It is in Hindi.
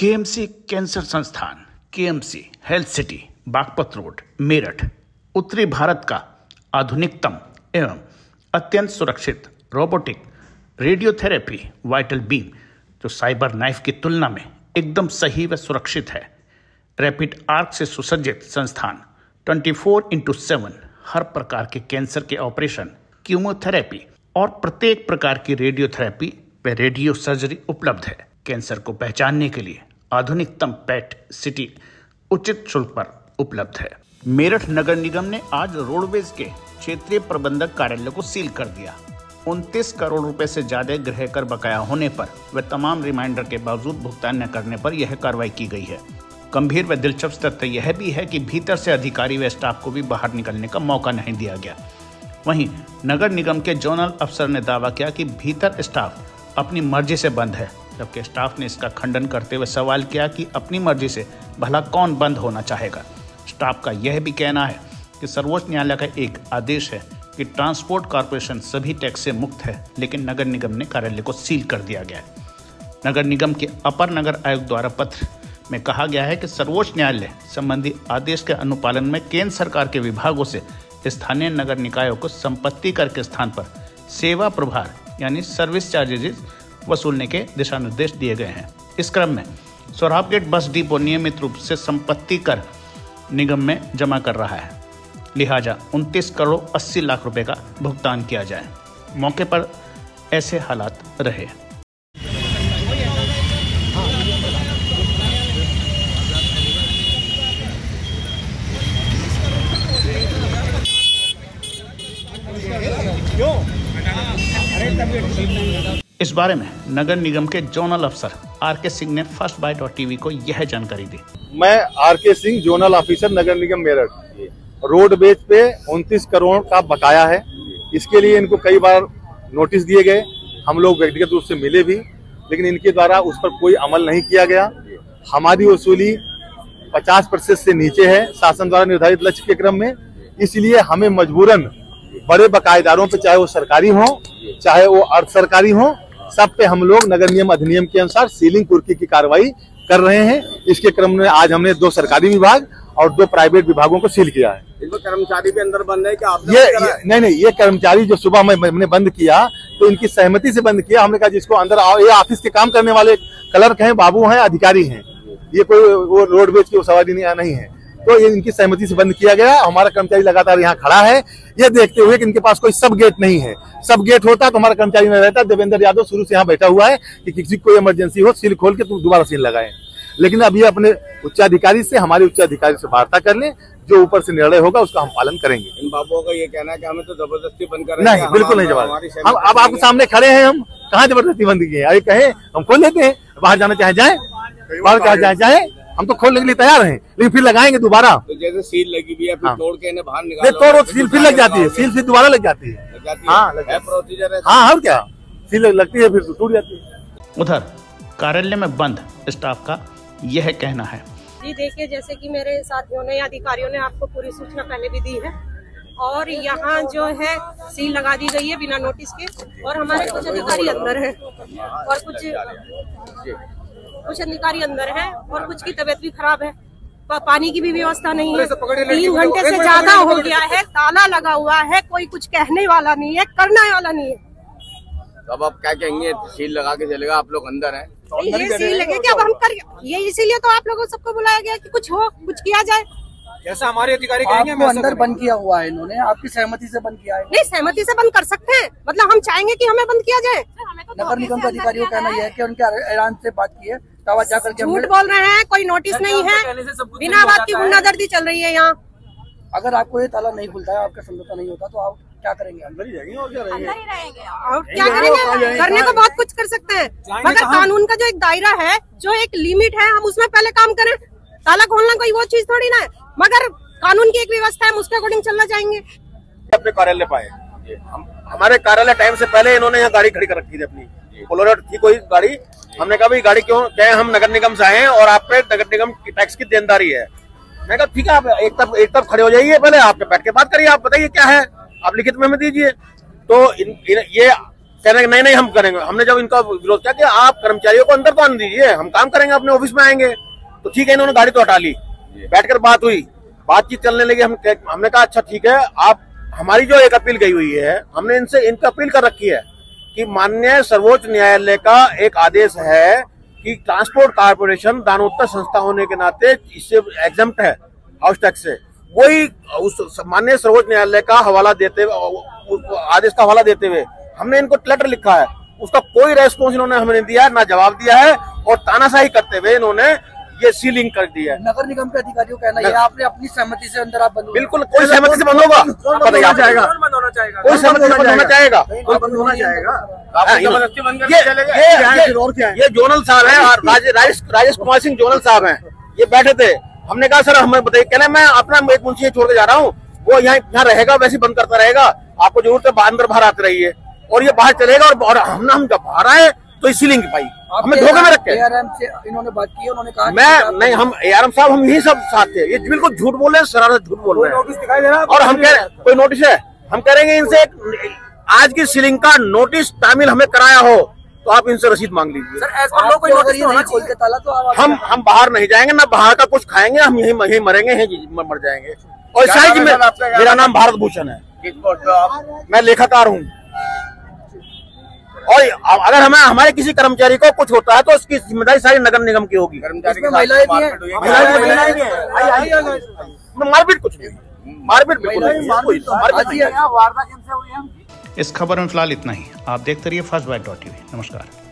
केएमसी कैंसर संस्थान, KMC health city, Baghpat road, Meerut, उत्तरी भारत का आधुनिकतम एवं अत्यंत सुरक्षित रोबोटिक रेडियोथेरेपी वाइटल बीम, जो साइबर नाइफ की तुलना में एकदम सही व सुरक्षित है, रैपिड आर्क से सुसज्जित संस्थान 24/7 हर प्रकार के कैंसर के ऑपरेशन, कीमोथेरेपी और प्रत्येक प्रकार की रेडियोथेरेपी व रेडियो सर्जरी उपलब्ध है। कैंसर को पहचानने के लिए आधुनिकतम पेट सिटी उचित शुल्क पर उपलब्ध है। मेरठ नगर निगम ने आज रोडवेज के क्षेत्रीय प्रबंधक कार्यालय को सील कर दिया। 29 करोड़ रुपए से ज्यादा गृह कर बकाया होने पर व तमाम रिमाइंडर के बावजूद भुगतान न करने पर यह कार्रवाई की गई है। गंभीर व दिलचस्प तथ्य यह भी है कि भीतर से अधिकारी व स्टाफ को भी बाहर निकलने का मौका नहीं दिया गया। वहीं नगर निगम के जोनल अफसर ने दावा किया कि भीतर स्टाफ अपनी मर्जी से बंद है, जबकि स्टाफ ने इसका खंडन करते हुए सवाल किया कि अपनी मर्जी से भला कौन बंद होना चाहेगा। स्टाफ का यह भी कहना है कि सर्वोच्च न्यायालय का एक आदेश है कि ट्रांसपोर्ट कारपोरेशन सभी टैक्स से मुक्त है, लेकिन नगर निगम ने कार्यालय को सील कर दिया गया है। नगर निगम के अपर नगर आयुक्त द्वारा पत्र में कहा गया है कि सर्वोच्च न्यायालय संबंधी आदेश के अनुपालन में केंद्र सरकार के विभागों से स्थानीय नगर निकायों को संपत्ति कर के स्थान पर सेवा प्रभार यानी सर्विस चार्जेस वसूलने के दिशा निर्देश दिए गए हैं। इस क्रम में सोहराब गेट बस डिपो नियमित रूप से संपत्ति कर निगम में जमा कर रहा है, लिहाजा 29 करोड़ 80 लाख रुपए का भुगतान किया जाए। मौके पर ऐसे हालात रहे। इस बारे में नगर निगम के जोनल अफसर आरके सिंह ने फर्स्ट बाइट.tv को यह जानकारी दी। मैं आरके सिंह, जोनल ऑफिसर, नगर निगम मेरठ। रोडवेज पे 29 करोड़ का बकाया है। इसके लिए इनको कई बार नोटिस दिए गए, हम लोग व्यक्तिगत रूप से मिले भी, लेकिन इनके द्वारा उस पर कोई अमल नहीं किया गया। हमारी वसूली 50% से नीचे है शासन द्वारा निर्धारित लक्ष्य के क्रम में, इसलिए हमें मजबूरन बड़े बकायेदारों पे, चाहे वो सरकारी हो चाहे वो अर्ध सरकारी हो, सब पे हम लोग नगर नियम अधिनियम के अनुसार सीलिंग कुर्की की कार्रवाई कर रहे हैं। इसके क्रम में आज हमने 2 सरकारी विभाग और 2 प्राइवेट विभागों को सील किया है। कर्मचारी के अंदर बंद है क्या? नहीं, ये कर्मचारी जो सुबह हमने बंद किया तो इनकी सहमति से बंद किया। हमने कहा जिसको अंदर आओ, ये ऑफिस के काम करने वाले क्लर्क हैं, बाबू हैं, अधिकारी हैं, ये कोई वो रोडवेज की सवारी नहीं है, तो ये इनकी सहमति से बंद किया गया। हमारा कर्मचारी लगातार यहाँ खड़ा है, ये देखते हुए कि इनके पास कोई सब गेट नहीं है। सब गेट होता तो हमारा कर्मचारी नहीं रहता। देवेंद्र यादव शुरू से यहाँ बैठा हुआ है कि किसी कोई इमरजेंसी हो सील खोल के तुम दोबारा सील लगाए, लेकिन अब ये अपने उच्चाधिकारी से, हमारे उच्चाधिकारी से वार्ता कर लें, जो ऊपर से निर्णय होगा उसका हम पालन करेंगे। इन बाबुओं का ये कहना है कि हमें तो जबरदस्ती बंद कर रहे हैं। नहीं, बिल्कुल नहीं जबरदस्ती। हम अब आपके सामने खड़े हैं, हम कहाँ जबरदस्ती बंद किए? अरे कहें हम खोल देते हैं, बाहर जाना चाहे जाए, बाहर कहा जाए जाए, हम तो खोलने के लिए तैयार हैं, लेकिन फिर लगाएंगे दोबारा। तो जैसे सील लगी हुई है, फिर तोड़ के इन्हें बाहर निकालो, तोड़ सील फिर लग जाती है, सील फिर दोबारा लग जाती है। हाँ, प्रोसीजर है। हाँ, और क्या, सील लगती है फिर टूट जाती है। उधर कार्यालय में बंद स्टाफ का यह कहना है। जी देखिए, जैसे कि मेरे साथियों ने, अधिकारियों ने आपको पूरी सूचना पहले भी दी है, और यहाँ जो है सील लगा दी गई है बिना नोटिस के, और हमारे कुछ अधिकारी अंदर हैं और कुछ अधिकारी अंदर हैं और कुछ की तबीयत भी खराब है, पानी की भी व्यवस्था नहीं है। 3 घंटे से ज्यादा हो गया है, ताला लगा हुआ है, कोई कुछ कहने वाला नहीं है, करने वाला नहीं है। अब आप क्या कहेंगे? सील लगा के चलेगा, आप लोग अंदर हैं, ये सील लगे कि अब हम कर, ये इसीलिए तो आप लोगों सबको बुलाया गया कि कुछ हो, कुछ किया जाए। जैसा हमारे अधिकारी कहेंगे, मैं अंदर बंद किया हुआ है इन्होंने, आपकी सहमति से बंद किया है। नहीं, सहमति से बंद कर सकते हैं, मतलब हम चाहेंगे कि हमें बंद किया जाए। नगर निगम के अधिकारियों का कहना यह है कि उनके ऐलान से बात की है, तब जाकर झूठ बोल रहे हैं, कोई नोटिस नहीं है, बिना बात की गुंडागर्दी चल रही है यहाँ। अगर आपको ये ताला नहीं खुलता है, आपका समझौता नहीं होता, तो आप क्या करेंगे? अंदर ही जाएंगे और क्या रहेंगे? और क्या करेंगे? करने को बहुत कुछ कर सकते हैं, मगर कानून का जो एक दायरा है, जो एक लिमिट है, हम उसमें पहले काम करें। ताला खोलना कोई वो चीज थोड़ी ना है, मगर कानून की एक व्यवस्था है, हम उसके अकॉर्डिंग चलना चाहेंगे। अपने कार्यालय पे आए, हमारे कार्यालय टाइम से पहले इन्होंने यहाँ गाड़ी खड़ी कर रखी थी, अपनी बोलेरो थी कोई गाड़ी। हमने कहा भाई गाड़ी क्यों? क्या हम नगर निगम से आए और आप पे नगर निगम की टैक्स की देनदारी है। मैं कहा ठीक है, आप एक तरफ खड़े हो जाइए, पहले आप बैठ के बात करिए, आप बताइए क्या है, आप लिखित में हमें दीजिए। तो ये कहना नहीं नहीं हम करेंगे। हमने जब इनका विरोध किया कि आप कर्मचारियों को अंदर तो आने दीजिए, हम काम करेंगे, अपने ऑफिस में आएंगे, तो ठीक है, इन्होंने गाड़ी तो हटा ली, बैठकर बात हुई, बातचीत चलने लगी। हमने कहा अच्छा ठीक है, आप हमारी जो एक अपील गई हुई है, हमने इनसे इनका अपील कर रखी है कि माननीय सर्वोच्च न्यायालय का एक आदेश है कि ट्रांसपोर्ट कारपोरेशन दानोत्तर संस्था होने के नाते इससे एग्जम्प्ट है हाउस टैक्स से। वही उस माननीय सर्वोच्च न्यायालय का हवाला देते हुए, आदेश का हवाला देते हुए हमने इनको लेटर लिखा है, उसका कोई रेस्पॉन्स इन्होंने हमें दिया ना जवाब दिया है, और तानाशाही करते हुए इन्होंने ये सीलिंग कर दिया है। नगर निगम के अधिकारियों का कहना है आपने अपनी सहमति से अंदर आप बंद, बिल्कुल कोई सहमति से बंद होगा, कोई सहमति से बंद होना चाहेगा, कोई बंद होना चाहेगा। ये जोनल साहब है, राजेश कुमार सिंह जोनल साहब है, ये बैठे थे। हमने कहा सर हमें बताइए, कहना मैं अपना एक मुंशी छोड़ के जा रहा हूँ, वो यहाँ रहेगा, वैसे बंद करता रहेगा, आपको जरूरत है अंदर बाहर आते रहिए, और ये बाहर चलेगा, और हम जब बाहर आए तो इसी लिंक पाई, हमें धोखे में रखे। एआरएम से इन्होंने बात की, उन्होंने कहा मैं नहीं, हम एआरएम साहब हम यही सब साथ थे, ये बिल्कुल झूठ बोल रहे, सरासर झूठ बोल रहे हैं। नोटिस दिखाई दे रहा है और हम कह रहे हैं कोई नोटिस है, हम कह रहे हैं इनसे आज की सीलिंग का नोटिस तामील हमें कराया हो तो आप इनसे रसीद मांग लीजिए। हम बाहर नहीं जाएंगे, ना बाहर का कुछ खाएंगे, हम यही मरेंगे, यही मर जाएंगे। और शायद मेरा नाम भारत भूषण है, मैं लेखाकार हूँ, और अगर हमें हमारे किसी कर्मचारी को कुछ होता है तो उसकी जिम्मेदारी सारी नगर निगम की होगी। कर्मचारी मारपीट कुछ नहीं, मारपीट। इस खबर में फिलहाल इतना ही, आप देखते रहिए फर्स्ट बाइट.tv। नमस्कार।